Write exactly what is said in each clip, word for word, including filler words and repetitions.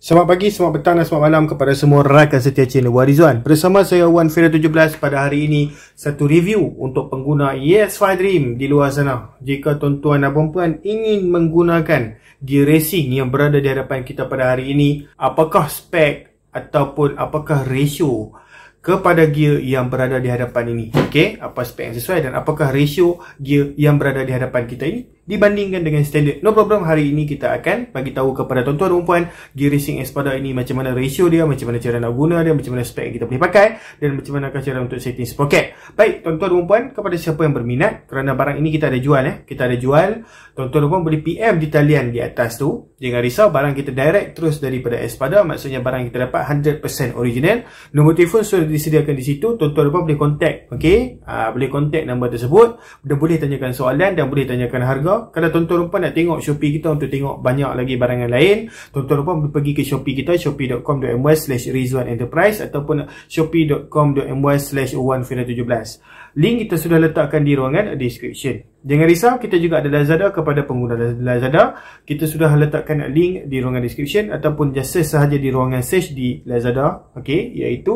Selamat pagi, selamat petang dan selamat malam kepada semua rakan setia channel Warizwan. Bersama saya Wan Fira tujuh belas pada hari ini, satu review untuk pengguna E X lima Dream di luar sana. Jika tuan-tuan dan puan-puan ingin menggunakan gear racing yang berada di hadapan kita pada hari ini, apakah spek ataupun apakah ratio kepada gear yang berada di hadapan ini? Okey, apa spek yang sesuai dan apakah ratio gear yang berada di hadapan kita ini dibandingkan dengan standard? No problem, hari ini kita akan bagi tahu kepada tuan-tuan dan puan Gear Racing Espada ini macam mana ratio dia, macam mana cara nak guna dia, macam mana spek yang kita boleh pakai dan macam mana cara untuk setting sprocket. Baik, tuan-tuan dan puan, kepada siapa yang berminat, kerana barang ini kita ada jual eh. Kita ada jual. Tuan-tuan dan puan boleh P M di talian di atas tu. Jangan risau, barang kita direct terus daripada Espada, maksudnya barang kita dapat one hundred percent original. Nombor telefon sudah disediakan di situ, tuan-tuan dan puan boleh contact, okey? Ah, boleh contact nombor tersebut dan boleh tanyakan soalan dan boleh tanyakan harga. Kalau tuan-tuan dan puan nak tengok Shopee kita untuk tengok banyak lagi barangan lain, tuan-tuan dan puan boleh pergi ke Shopee kita, shopee dot com dot my slash Rizwan Enterprise ataupun shopee dot com dot my slash Wan Fira tujuh belas. Link kita sudah letakkan di ruangan description. Jangan risau, kita juga ada Lazada. Kepada pengguna Lazada, kita sudah letakkan link di ruangan description ataupun just search sahaja di ruangan search di Lazada, okey, iaitu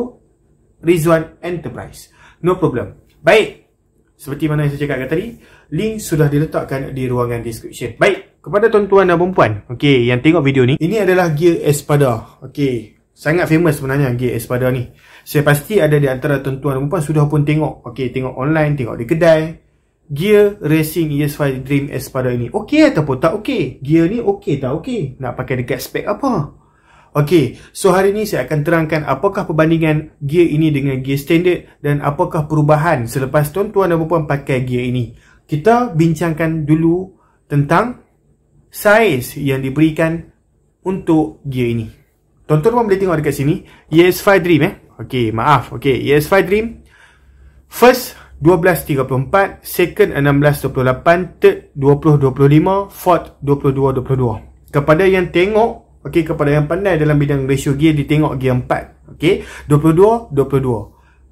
Rizwan Enterprise. No problem. Baik, seperti mana yang saya cakap tadi, link sudah diletakkan di ruangan description. Baik, kepada tuan-tuan dan puan-puan, okey, yang tengok video ni, ini adalah gear Espada. Okey, sangat famous sebenarnya gear Espada ni. Saya pasti ada di antara tuan-tuan dan puan sudah pun tengok. Okey, tengok online, tengok di kedai. Gear Racing E X lima Dream Espada ini okey ataupun tak okey? Gear ni okey tak okey? Nak pakai dekat spek apa? Okey, so hari ni saya akan terangkan apakah perbandingan gear ini dengan gear standard dan apakah perubahan selepas tuan-tuan dan puan pakai gear ini. Kita bincangkan dulu tentang saiz yang diberikan untuk gear ini. Tuan-tuan boleh tengok dekat sini, E X lima Dream eh. Okey, maaf. Okey, E X lima Dream. First twelve thirty-four, second sixteen twenty-eight, third twenty twenty-five, fourth twenty-two twenty-two. Kepada yang tengok, okey, kepada yang pandai dalam bidang ratio gear, ditengok gear empat. Okey, dua puluh dua, dua puluh dua.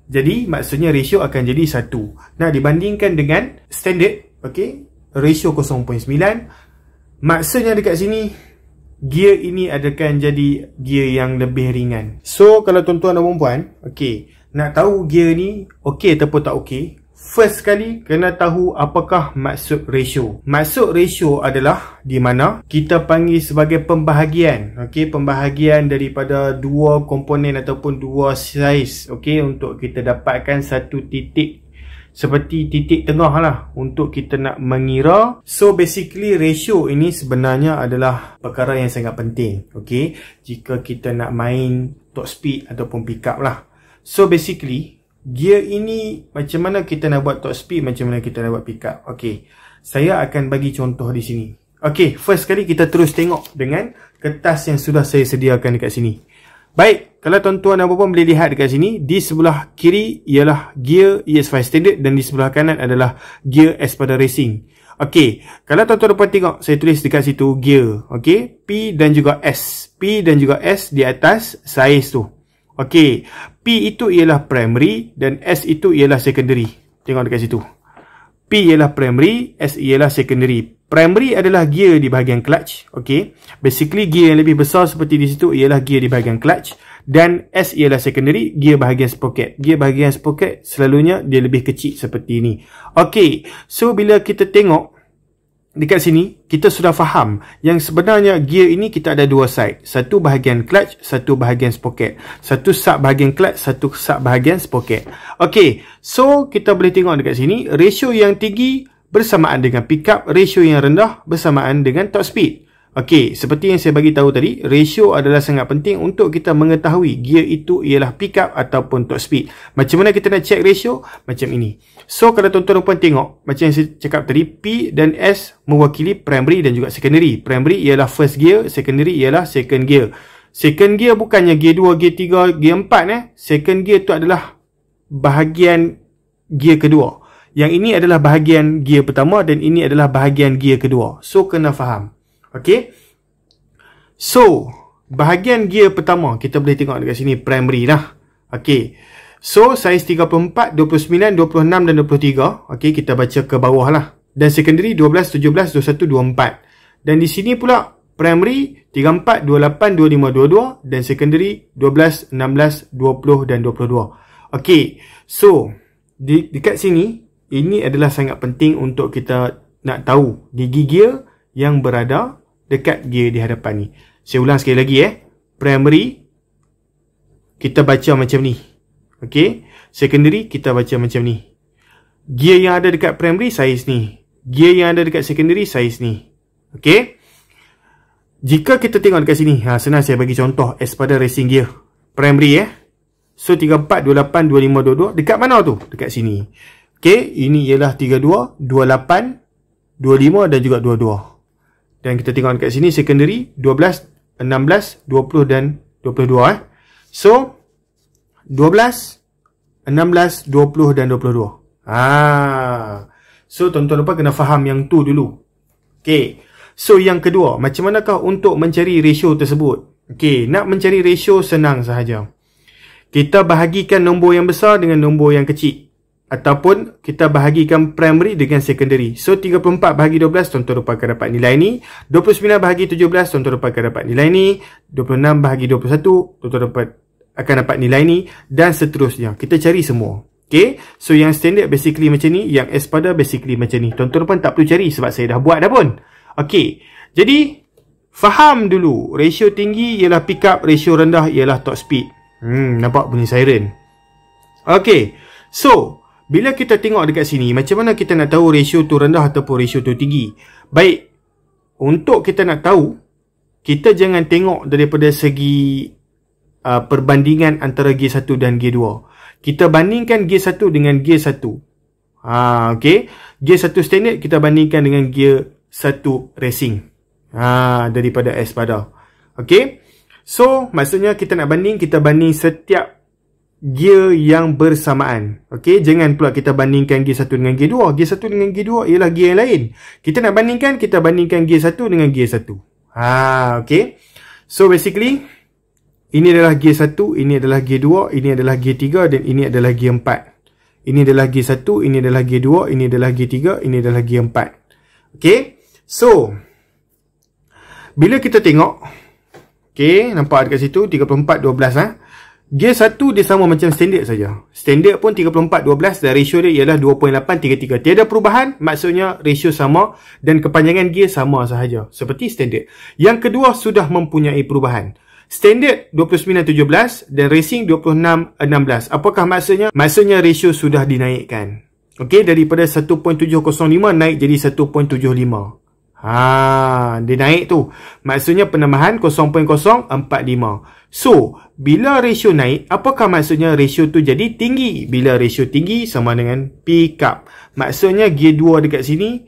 Jadi, maksudnya ratio akan jadi satu. Nah, dibandingkan dengan standard, okey, ratio kosong titik sembilan. Maksudnya dekat sini, gear ini akan jadi gear yang lebih ringan. So, kalau tuan-tuan dan puan-puan, okey, nak tahu gear ni okey ataupun tak okey, first sekali, kena tahu apakah maksud ratio. Maksud ratio adalah di mana kita panggil sebagai pembahagian. Okey, pembahagian daripada dua komponen ataupun dua saiz. Okey, untuk kita dapatkan satu titik. Seperti titik tengah lah untuk kita nak mengira. So basically ratio ini sebenarnya adalah perkara yang sangat penting. Okey, jika kita nak main top speed ataupun pick up lah. So basically, gear ini macam mana kita nak buat top speed, macam mana kita nak buat pick up. Okey, saya akan bagi contoh di sini. Okey, first kali kita terus tengok dengan kertas yang sudah saya sediakan dekat sini. Baik, kalau tuan-tuan dan puan boleh lihat dekat sini, di sebelah kiri ialah gear E X lima standard dan di sebelah kanan adalah gear Espada Racing. Okey, kalau tuan-tuan dan puan tengok, saya tulis dekat situ gear, okey, P dan juga S. P dan juga S di atas saiz tu. Okey, P itu ialah primary dan S itu ialah secondary. Tengok dekat situ. P ialah primary, S ialah secondary. Primary adalah gear di bahagian clutch. Okey, basically gear yang lebih besar seperti di situ ialah gear di bahagian clutch. Dan S ialah secondary, gear bahagian sprocket. Gear bahagian sprocket selalunya dia lebih kecil seperti ini. Okey, so bila kita tengok dekat sini, kita sudah faham yang sebenarnya gear ini kita ada dua side. Satu bahagian clutch, satu bahagian sprocket. Satu sub bahagian clutch, satu sub bahagian sprocket. Okey, so kita boleh tengok dekat sini, ratio yang tinggi bersamaan dengan pick up, ratio yang rendah bersamaan dengan top speed. Okey, seperti yang saya bagi tahu tadi, ratio adalah sangat penting untuk kita mengetahui gear itu ialah pick up ataupun top speed. Macam mana kita nak check ratio? Macam ini. So, kalau tuan-tuan dan puan tengok, macam yang saya cakap tadi, P dan S mewakili primary dan juga secondary. Primary ialah first gear, secondary ialah second gear. Second gear bukannya gear dua, gear tiga, gear empat eh. Second gear tu adalah bahagian gear kedua. Yang ini adalah bahagian gear pertama dan ini adalah bahagian gear kedua. So, kena faham. Okey, so bahagian gear pertama kita boleh tengok dekat sini, primary lah. Okey, so saiz tiga puluh empat, dua puluh sembilan, dua puluh enam dan dua puluh tiga. Okey, kita baca ke bawah lah. Dan secondary dua belas, tujuh belas, dua puluh satu, dua puluh empat. Dan di sini pula primary tiga puluh empat, dua puluh lapan, dua puluh lima, dua puluh dua dan secondary dua belas, enam belas, dua puluh dan dua puluh dua. Okey, so di, dekat sini ini adalah sangat penting untuk kita nak tahu gigi gear yang berada dekat gear di hadapan ni. Saya ulang sekali lagi eh. Primary kita baca macam ni. Okey, secondary kita baca macam ni. Gear yang ada dekat primary saiz ni. Gear yang ada dekat secondary saiz ni. Okey. Jika kita tengok dekat sini, ha, senang saya bagi contoh Espada Racing Gear primary eh. So tiga puluh empat, dua puluh lapan, dua puluh lima, dua puluh dua dekat mana tu? Dekat sini. Okey, ini ialah tiga puluh dua, dua puluh lapan, dua puluh lima dan juga dua puluh dua. Dan kita tengok dekat sini secondary dua belas, enam belas, dua puluh dan dua puluh dua eh. So dua belas, enam belas, dua puluh dan dua puluh dua. Ha. So tuan-tuan lupa kena faham yang tu dulu. Okey. So yang kedua, macam manakah untuk mencari ratio tersebut? Okey, nak mencari ratio senang sahaja. Kita bahagikan nombor yang besar dengan nombor yang kecil, ataupun kita bahagikan primary dengan secondary. So tiga puluh empat bahagi dua belas tuan-tuan rupa akan dapat nilai ni, dua puluh sembilan bahagi tujuh belas tuan-tuan rupa akan dapat nilai ni, dua puluh enam bahagi dua puluh satu tuan-tuan rupa akan dapat nilai ni dan seterusnya. Kita cari semua. Okey, so yang standard basically macam ni, yang Espada basically macam ni. Tuan-tuan pun tak perlu cari sebab saya dah buat dah pun. Okey, jadi faham dulu, ratio tinggi ialah pick up, ratio rendah ialah top speed. Hmm, nampak bunyi siren. Okey, so bila kita tengok dekat sini, macam mana kita nak tahu ratio tu rendah ataupun ratio tu tinggi? Baik, untuk kita nak tahu, kita jangan tengok daripada segi uh, perbandingan antara gear satu dan gear dua. Kita bandingkan gear satu dengan gear satu. Ha, okey, gear satu standard kita bandingkan dengan gear satu racing, ha, daripada Espada. Okey, so maksudnya kita nak banding, kita banding setiap gear yang bersamaan. Okey, jangan pula kita bandingkan gear satu dengan gear dua. Gear satu dengan gear dua ialah gear yang lain. Kita nak bandingkan, kita bandingkan gear satu dengan gear satu. Ha, okey. So basically ini adalah gear satu, ini adalah gear dua, ini adalah gear tiga dan ini adalah gear empat. Ini adalah gear satu, ini adalah gear dua, ini adalah gear tiga, ini adalah gear empat. Okey. So bila kita tengok, okey, nampak dekat situ tiga puluh empat, dua belas ah. Ha? Gear satu dia sama macam standard saja. Standard pun tiga puluh empat, dua belas dan ratio dia ialah dua perpuluhan lapan tiga tiga. Tiada perubahan, maksudnya ratio sama dan kepanjangan gear sama sahaja seperti standard. Yang kedua sudah mempunyai perubahan. Standard dua puluh sembilan, tujuh belas dan racing dua puluh enam, enam belas. Apakah maksudnya? Maksudnya ratio sudah dinaikkan. Okey, daripada satu perpuluhan tujuh kosong lima naik jadi satu perpuluhan tujuh lima. Ha, dia naik tu. Maksudnya penambahan kosong perpuluhan kosong empat lima. So, bila ratio naik, apakah maksudnya ratio tu jadi tinggi? Bila ratio tinggi sama dengan pick up. Maksudnya gear dua dekat sini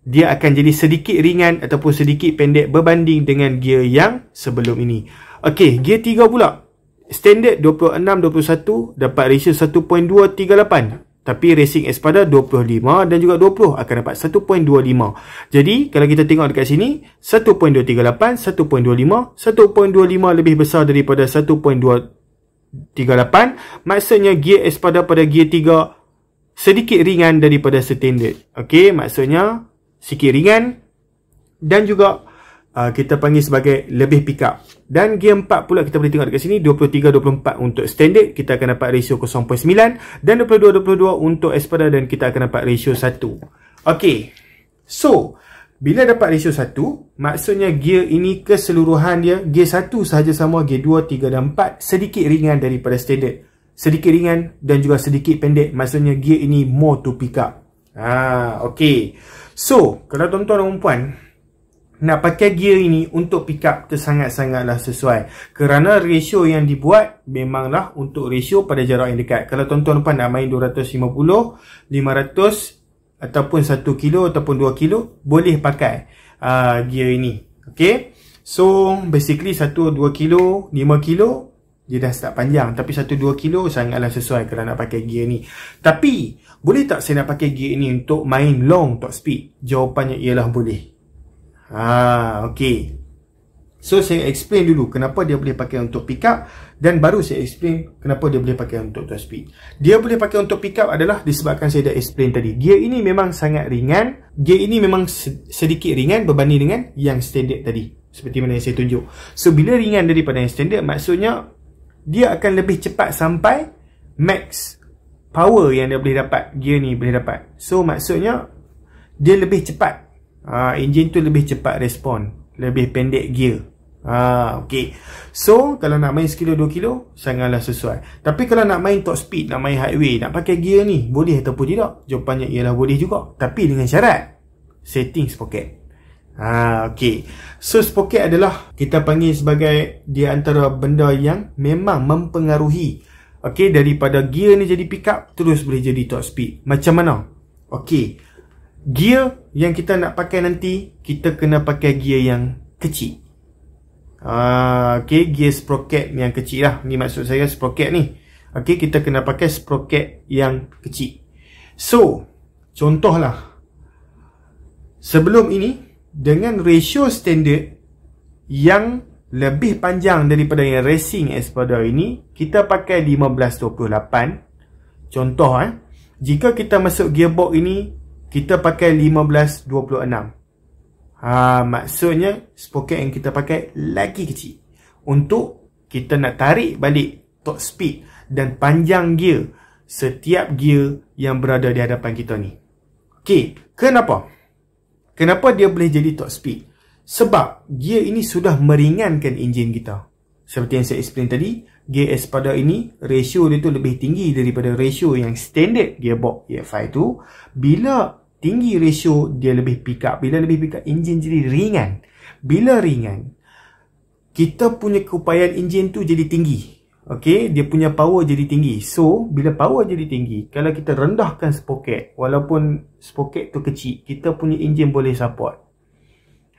dia akan jadi sedikit ringan ataupun sedikit pendek berbanding dengan gear yang sebelum ini. Okey, gear tiga pula. Standard dua puluh enam, dua puluh satu dapat ratio satu perpuluhan dua tiga lapan. Tapi Racing Espada dua puluh lima dan juga dua puluh akan dapat satu perpuluhan dua lima. Jadi kalau kita tengok dekat sini satu perpuluhan dua tiga lapan, satu perpuluhan dua lima, satu perpuluhan dua lima lebih besar daripada satu perpuluhan dua tiga lapan. Maksudnya gear Espada pada gear tiga sedikit ringan daripada standard. Okey, maksudnya sikit ringan dan juga uh, kita panggil sebagai lebih pick up. Dan gear empat pula kita boleh tengok dekat sini dua puluh tiga, dua puluh empat untuk standard kita akan dapat ratio kosong perpuluhan sembilan dan dua puluh dua, dua puluh dua untuk Espada dan kita akan dapat ratio satu. Okey. So, bila dapat ratio satu, maksudnya gear ini keseluruhan dia gear satu sahaja sama gear dua, tiga dan empat sedikit ringan daripada standard. Sedikit ringan dan juga sedikit pendek, maksudnya gear ini more to pick up. Ha, okey. So, kalau tuan-tuan dan puan nak pakai gear ini untuk pick up, tersangat-sangatlah sesuai. Kerana ratio yang dibuat memanglah untuk ratio pada jarak yang dekat. Kalau tuan-tuan pun nak main dua ratus lima puluh, lima ratus ataupun satu kilo ataupun dua kilo, boleh pakai uh, gear ini. Okay, so basically satu, dua kilo, lima kilo dia dah start panjang. Tapi satu, dua kilo sangatlah sesuai kalau nak pakai gear ni. Tapi boleh tak saya nak pakai gear ini untuk main long top speed? Jawapannya ialah boleh. Ah, okey. So saya explain dulu kenapa dia boleh pakai untuk pick up dan baru saya explain kenapa dia boleh pakai untuk top speed. Dia boleh pakai untuk pick up adalah disebabkan saya dah explain tadi. Gear ini memang sangat ringan. Gear ini memang sedikit ringan berbanding dengan yang standard tadi. seperti mana yang saya tunjuk. So bila ringan daripada yang standard, maksudnya dia akan lebih cepat sampai max power yang dia boleh dapat, gear ni boleh dapat. So maksudnya dia lebih cepat, ha, enjin tu lebih cepat respon, lebih pendek gear. Ha, okay. So kalau nak main sekilo dua kilo, sangatlah sesuai. Tapi kalau nak main top speed, nak main highway, nak pakai gear ni, boleh ataupun tidak? Jawapannya ialah boleh juga, tapi dengan syarat setting sprocket. Ha, okay. So sprocket adalah, kita panggil sebagai, dia antara benda yang memang mempengaruhi, okay, daripada gear ni jadi pickup, terus boleh jadi top speed. Macam mana? Okay, gear yang kita nak pakai nanti, kita kena pakai gear yang kecil. Ah, okay, gear sprocket yang kecil lah. Ni maksud saya sprocket ni. Okay, kita kena pakai sprocket yang kecil. So, contohlah, sebelum ini dengan ratio standard yang lebih panjang daripada yang racing Espada ini, kita pakai lima belas dua puluh lapan. Contoh, eh, jika kita masuk gearbox ini, kita pakai lima belas dua puluh enam. Ha, maksudnya sprocket yang kita pakai lagi kecil untuk kita nak tarik balik top speed dan panjang gear setiap gear yang berada di hadapan kita ni. Okay, kenapa? Kenapa dia boleh jadi top speed? Sebab gear ini sudah meringankan enjin kita. Seperti yang saya explain tadi, gear Espada ini ratio dia tu lebih tinggi daripada ratio yang standard gearbox E X lima tu. Bila tinggi ratio, dia lebih pick up. Bila lebih pick up, enjin jadi ringan. Bila ringan, kita punya keupayaan enjin tu jadi tinggi. Okay, dia punya power jadi tinggi. So, bila power jadi tinggi, kalau kita rendahkan sprocket, walaupun sprocket tu kecil, kita punya enjin boleh support.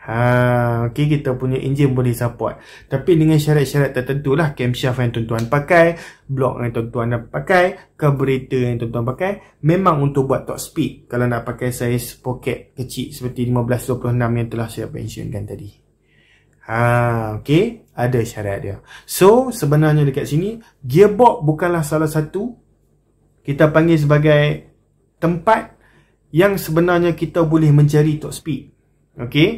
Ha, okay, kita punya enjin boleh support. Tapi dengan syarat-syarat tertentu lah. Camshaft yang tuan-tuan pakai, blok yang tuan-tuan pakai, carburetor yang tuan-tuan pakai, memang untuk buat top speed. Kalau nak pakai saiz sprocket kecil seperti lima belas dua puluh enam yang telah saya mentionkan tadi, ha, okay, ada syarat dia. So sebenarnya dekat sini, gearbox bukanlah salah satu, kita panggil sebagai, tempat yang sebenarnya kita boleh mencari top speed. Okay,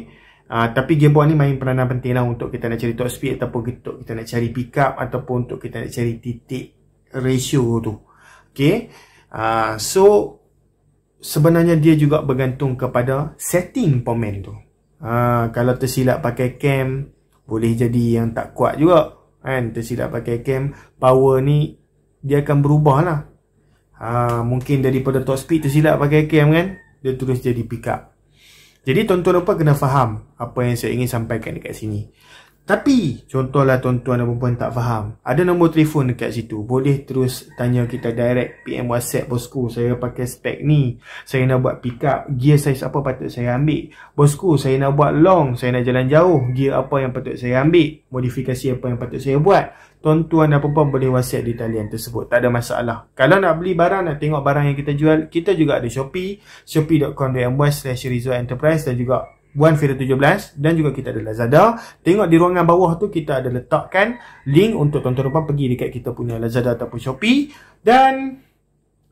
Uh, tapi gearbox ni main peranan penting lah untuk kita nak cari top speed, ataupun untuk kita nak cari pick up, ataupun untuk kita nak cari titik ratio tu. Okay, uh, so sebenarnya dia juga bergantung kepada setting pomen tu. uh, Kalau tersilap pakai cam, boleh jadi yang tak kuat juga kan. Tersilap pakai cam, power ni dia akan berubah lah. uh, Mungkin daripada top speed tersilap pakai cam kan, dia terus jadi pick up. Jadi tuan-tuan dan puan kena faham apa yang saya ingin sampaikan dekat sini. Tapi contohlah tuan-tuan dan puan tak faham, ada nombor telefon dekat situ, boleh terus tanya kita direct, P M WhatsApp, bosku saya pakai spek ni, saya nak buat pick up, gear size apa patut saya ambil? Bosku saya nak buat long, saya nak jalan jauh, gear apa yang patut saya ambil? Modifikasi apa yang patut saya buat? Tuan-tuan dan puan boleh WhatsApp di talian tersebut, tak ada masalah. Kalau nak beli barang, nak tengok barang yang kita jual, kita juga ada Shopee, shopee dot com dot my slash Rizwan Enterprise, dan juga Wan Fira tujuh belas, dan juga kita ada Lazada. Tengok di ruangan bawah tu kita ada letakkan link untuk tuan-tuan dan puan pergi dekat kita punya Lazada ataupun Shopee. Dan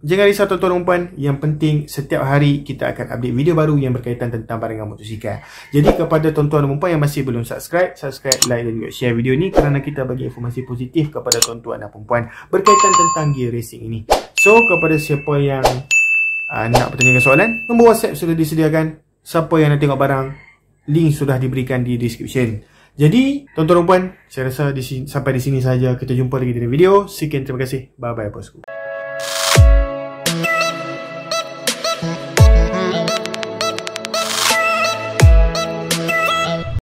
jangan risau tuan-tuan dan puan, yang penting setiap hari kita akan update video baru yang berkaitan tentang barangan motosikal. Jadi kepada tuan-tuan dan puan yang masih belum subscribe, subscribe, like dan juga share video ni, kerana kita bagi informasi positif kepada tuan-tuan dan puan berkaitan tentang gear racing ini. So kepada siapa yang uh, nak bertanyakan soalan, nombor WhatsApp sudah disediakan. Siapa yang nak tengok barang, link sudah diberikan di description. Jadi tuan-tuan dan puan, saya rasa di sini, sampai di sini saja. Kita jumpa lagi dalam video. Sekian, terima kasih. Bye-bye bosku.